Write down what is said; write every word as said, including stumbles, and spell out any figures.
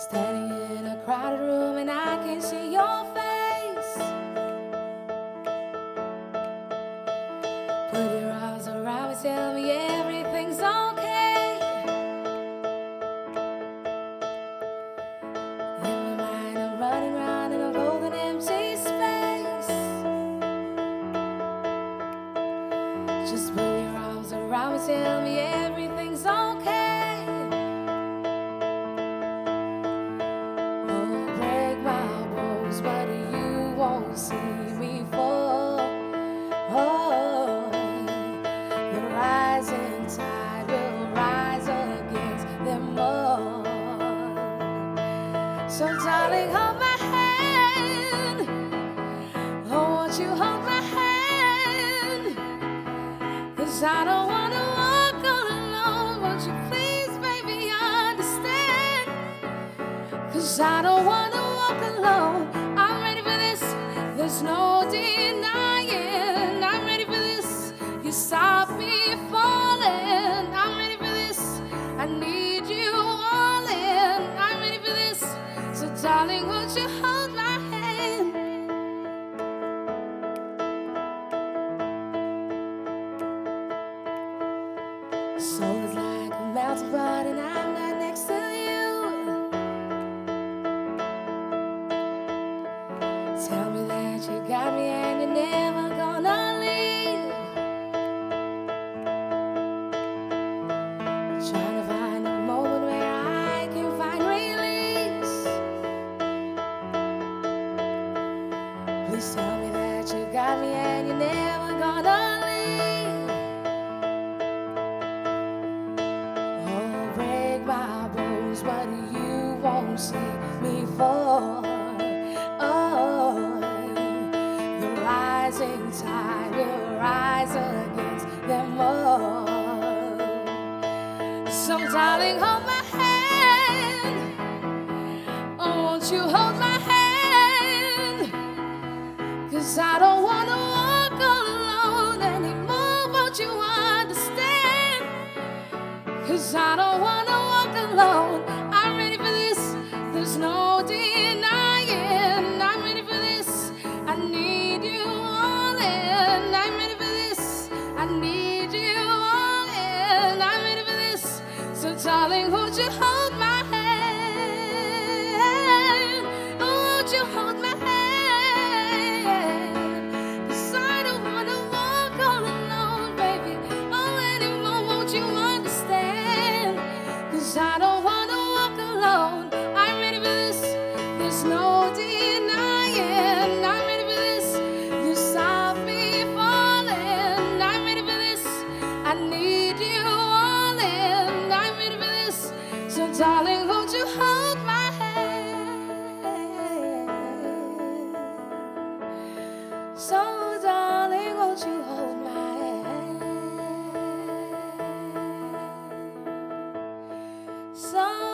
Standing in a crowded room and I can see your face. Put your arms around me, tell me everything's okay. In my mind I'm running around and I'm holding empty space. Just put your arms around me, tell me everything's okay. So darling, hold my hand. Oh, won't you hold my hand? 'Cause I don't wanna walk all alone. Won't you please, baby, understand? 'Cause I don't wanna walk alone. I'm ready for this, there's no denying. I'm ready for this, you stopped me falling. I'm ready for this, I need you all in. I'm ready for this. So darling, won't you hold my hand? Soul is like a melted pot and I'm not next to you. Tell me that you got me and you're never gonna leave. I'm trying to find a moment where I can find release. Please tell me that you got me and you're never gonna leave. Oh, break my bones, but you won't see me fall. Oh, the rising tide will rise against them all. So darling, hold my hand. Oh, won't you hold my hand? 'Cause I don't wanna walk all alone anymore, won't you understand? 'Cause I don't wanna walk alone. I'm ready for this, there's no denying. I'm ready for this, I need you all in. I'm ready for this, I need you all in. I'm ready for this, so darling, won't you hold my hand? Oh, won't you hold my hand? I don't wanna walk alone. I'm ready for this, there's no denying. I'm ready for this, you saw me falling. I'm ready for this, I need you all in. I'm ready for this, so darling, won't you hold my hand? So darling, won't you hold my hand? So